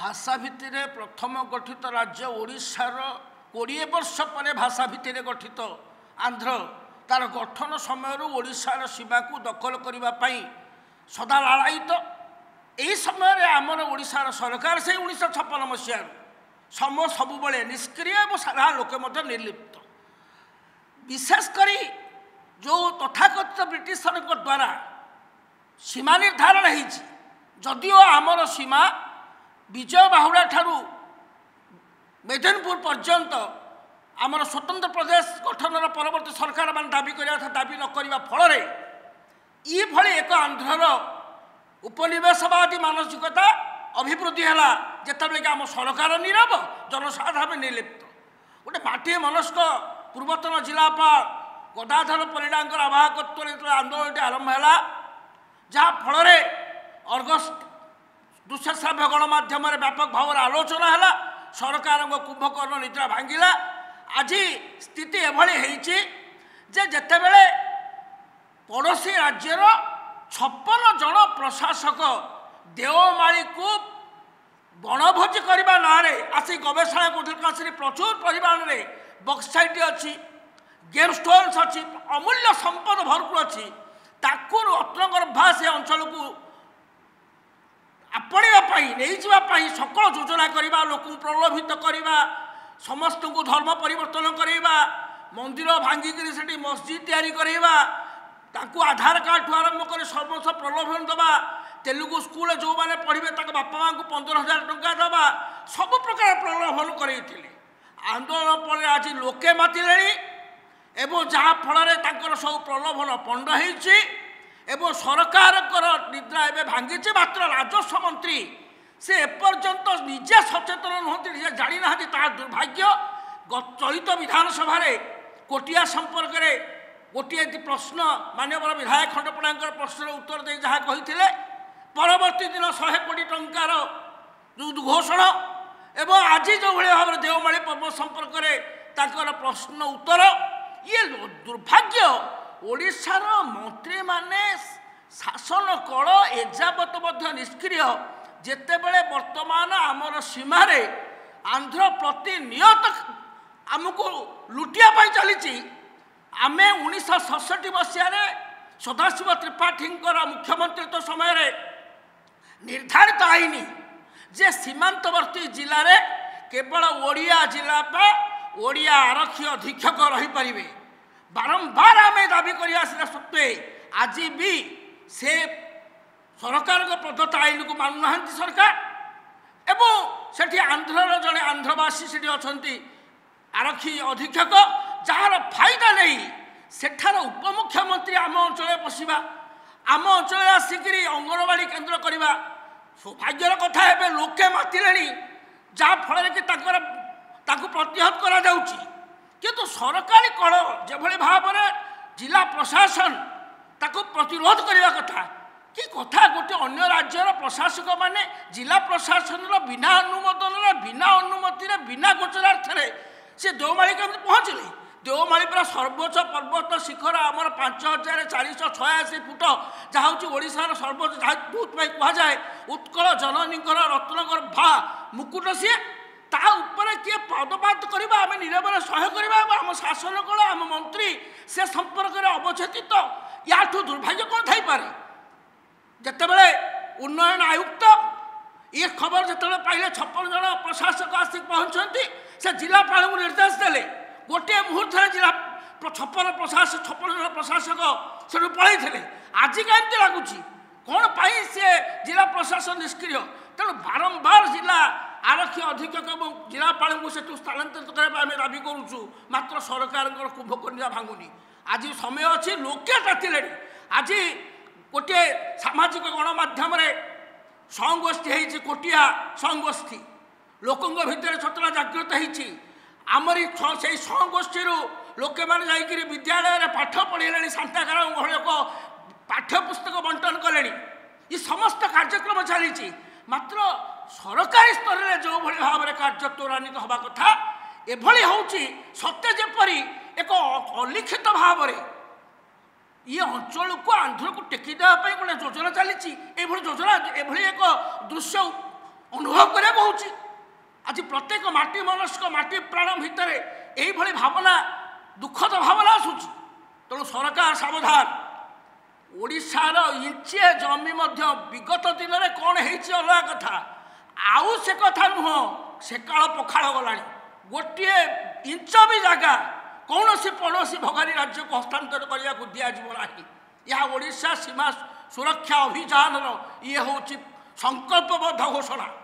ভাষা ভিত্তিরে প্রথম গঠিত রাজ্য ওড়িশার 20 বর্ষ পরে ভাষা ভিত্তিরে গঠিত আন্ধ্র তার গঠন সময়রু ওড়িশার সীমাকু দখল করিবা পাই সদা লালায়িত। এই সময়ের আমার ওড়িশার সরকার সেই 1956 মସିହାর ସବୁବେଳେ নিষ্ক্রিয় এবং সারা লোকে মধ্যে নির্লিপ্ত। বিশেষ করে যে তথাকথিত ব্রিটিশ সরকার দ্বারা সীমা নির্ধারণ হয়েছে, যদিও আমার সীমা বিজয় বাহুড়া ঠারু মেদিনীপুর পর্যন্ত আমার স্বতন্ত্র প্রদেশ গঠনের পরবর্তী সরকার মানে দাবি করা কথা দাবি নকরা ফলরে এইভাবে এক আন্ধ্রর উপনিবেশবাদী মানসিকতা অভিবৃদ্ধি হল, যেতবে কি আমার সরকার নীরব জনসাধারণ নির্লিপ্ত। গোটে মাটি মনস্ক পূর্বতন জেলাপাল গদাধর ପରିଡ଼ାଙ୍କର ଆବାହକତ୍ୱରେ ଯେତେବେଳେ ଆନ୍ଦୋଳନଟି ଆରମ୍ଭ ହେଲା, ଯାହାଫଳରେ ଅଗଷ୍ଟ ଦୁଃଶାସନ ଗଣମାଧ୍ୟମରେ ବ୍ୟାପକ ଭାବରେ ଆଲୋଚନା ହେଲା, ସରକାରଙ୍କ କୁମ୍ଭକର୍ଣ୍ଣ ନିଦ୍ରା ଭାଙ୍ଗିଲା। ଆଜି ସ୍ଥିତି ଏଭଳି ହେଇଛି ଯେ ଯେତେବେଳେ ପଡ଼ୋଶୀ ରାଜ୍ୟର 56 ଜଣ ପ୍ରଶାସକ ଦେଓମାଳିକୁ ବଣଭୋଜି କରିବା ନାଁରେ ଆସି ଗବେଷଣା କରୁଥିଲେ, କାଶୀରେ ପ୍ରଚୁର ପରିମାଣରେ ବକ୍ସାଇଟ୍ ଅଛି, ଗେମ୍ ଷ୍ଟୋନ୍ସ ଅଛି, ଅମୂଲ୍ୟ ସମ୍ପଦ ଭରପୁର ଅଛି, ତାକୁ ରତ୍ନଗର୍ଭା ସେ ଅଞ୍ଚଳକୁ ଆପଣେଇବା ପାଇଁ ନେଇଯିବା ପାଇଁ ସକଳ ଯୋଜନା କରିବା, ଲୋକଙ୍କୁ ପ୍ରଲୋଭିତ କରିବା, ସମସ୍ତଙ୍କୁ ଧର୍ମ ପରିବର୍ତ୍ତନ କରିବା, ମନ୍ଦିର ଭାଙ୍ଗିକରି ସେଠି ମସଜିଦ୍ ତିଆରି କରିବା, ତାକୁ ଆଧାର କାର୍ଡ଼ଠୁ ଆରମ୍ଭ କରି ସମସ୍ତ ପ୍ରଲୋଭନ ଦେବା, ତେଲୁଗୁ ସ୍କୁଲରେ ଯେଉଁମାନେ ପଢ଼ିବେ ତାଙ୍କ ବାପା ମାଆଙ୍କୁ 15,000 ଟଙ୍କା ଦେବା, ସବୁ ପ୍ରକାର ପ୍ରଲୋଭନ କରାଇଥିଲେ। ଆନ୍ଦୋଳନ ପରେ ଆଜି ଲୋକେ ମାତିଲେଣି এবং যা ফলরে তাঁর সব প্রলোভন পণ্ড হয়েছে এবং সরকারকর নিদ্রা এবে ভাঙ্গিছে। মাত্র রাজস্ব মন্ত্রী সে এপর্যন্ত নিজে সচেতন নুহতি, নিজে জানি না তার দুর্ভাগ্য। চলিত বিধানসভার কোটিয়া সম্পর্কে গোটিয়ে প্রশ্ন মাননীয় বিধায়ক খণ্ডপড়াঙ্কর প্রশ্নের উত্তর দিয়ে যা কে পরবর্তী দিন 100 কোটি টঙ্কার ঘোষণা এবং আজি যেভাবে ভাবে দেওমালী পর্ব সম্পর্কে তাঁর প্রশ্ন উত্তর ଇଏ ଦୁର୍ଭାଗ୍ୟ। ଓଡ଼ିଶାର ମନ୍ତ୍ରୀମାନେ ଶାସନ କଳ ଏଯାବତ ମଧ୍ୟ ନିଷ୍କ୍ରିୟ, ଯେତେବେଳେ ବର୍ତ୍ତମାନ ଆମର ସୀମାରେ ଆନ୍ଧ୍ର ପ୍ରତିନିୟତ ଆମକୁ ଲୁଟିବା ପାଇଁ ଚାଲିଛି। ଆମେ 1966 ମସିହାରେ ସଦାଶିବ ତ୍ରିପାଠୀଙ୍କର ମୁଖ୍ୟମନ୍ତ୍ରୀତ୍ୱ ସମୟରେ ନିର୍ଦ୍ଧାରିତ ଆଇନ ଯେ ସୀମାନ୍ତବର୍ତ୍ତୀ ଜିଲ୍ଲାରେ କେବଳ ଓଡ଼ିଆ ଜିଲ୍ଲାପା ଓଡ଼ିଆ ଆରକ୍ଷୀ ଅଧୀକ୍ଷକ ରହିପାରିବେ। বারম্বার আমি দাবি করে আসা সত্ত্বে আজি বি সে সরকার প্রদত্ত আইনকু মানু না সরকার, এবং সেটি আন্ধ্রর জনে আন্ধ্রবাসী সেটি অনেক আরক্ষী অধীক্ষক, যার ফায়দা নেই সেঠার উপমুখ্যমন্ত্রী আমলে বসবা, আমলে আসিকি অঙ্গনবাড়ি কেন্দ্র করা সৌভাগ্যর কথা। এবে লোকে মাতিলে, যা ফলরে কি তাকে প্রতিহত করা যাচ্ছে। কিন্তু সরকারি কল যেভাবে ভাবে জেলা প্রশাসন তাকে প্রতিরোধ করা কথা কি কথা। গোটে অন্য রাজ্যর প্রশাসক মানে জেলা প্রশাসনর বিনা অনুমোদনর বিনা অনুমতিরে বিনা গোচরার্থে সে দেওমালী কেন্দ্রে পৌঁছলে। দেওমালী পুরা সর্বোচ্চ পর্বত শিখর আমার 5486 ফুট, যা হচ্ছে ওড়িশার সর্বোচ্চ, যা যুপাই কুহযায় উৎকল জননীঙ্কর রত্নগর্ভা মুকুট। সি তা উপরে কি পদপাত করা আমি নীরবরে সহ্য করা এবং আমার শাসন কল আম মন্ত্রী সে সম্পর্কের অবচেতিত। ইয়াঠু দুর্ভাগ্য কোণ থাইপরে। যেতবে উন্নয়ন আয়ুক্ত ই খবর যেতবে পাইলে 56 জন প্রশাসক আসি পৌঁছতে, সে জেলাপাল নির্দেশ দেলে গোটিয়ে মুহূর্তে জেলা 56 জন প্রশাসক সেটু পড়াইলে। আজি কেমতি লাগুছি কোণ পাই সে জেলা প্রশাসন নিষ্ক্রিয়। তেমন বারম্বার জেলা আরক্ষী অধীক্ষক এবং জেলাপাল সেটু স্থানান্তরিত করা আমি দাবি করুছু, মাত্র সরকার কুম্ভকর্ণিয়া ভাঙুনি। আজি সময় অছি, লোকে তাতিলে। আজি গোটিয়ে সামাজিক গণমাধ্যমে সংগোষ্ঠী হয়েছে, কোটিয়া সংগোষ্ঠী লোক ভিতরে চেতনা জাগ্রত হয়েছে। আমার সেই সংগোষ্ঠী লোকে মানে যাই বিদ্যালয়ের পাঠ পড়াইলে, সান্তাকার লোক পাঠ্যপুস্তক বণ্টন কলে, ই সমস্ত কার্যক্রম চালিছে। মাত্র সরকারি স্তরের যেভাবে ভাবে কার্য ত্বরান্বিত হওয়া কথা এভাবে হচ্ছে। সত্যি যেপর এক অলিখিত ভাবে ই অঞ্চলকু আন্ধ্রকু টেকি দেওয়া গোটে যোজনা চালিছি। এইভাবে যোজনা এভাবে এক দৃশ্য अनुभव करा बहुत आज प्रत्येक माटी मनस्क माटी प्राण भितर यही भावना दुखद भावना आसूँ तेणु सरकार सावधान ओडार इंचे जमी विगत दिन में कौन होगा कथा आउ से कथा नुह से काल पखाड़ गला गोटे इंच भी जगह कौन से पड़ोसी भगारी राज्य को हस्तांतर करने को दीजिए या ओडिशा सीमा सुरक्षा अभियान ये हूँ संकल्पबद्ध घोषणा।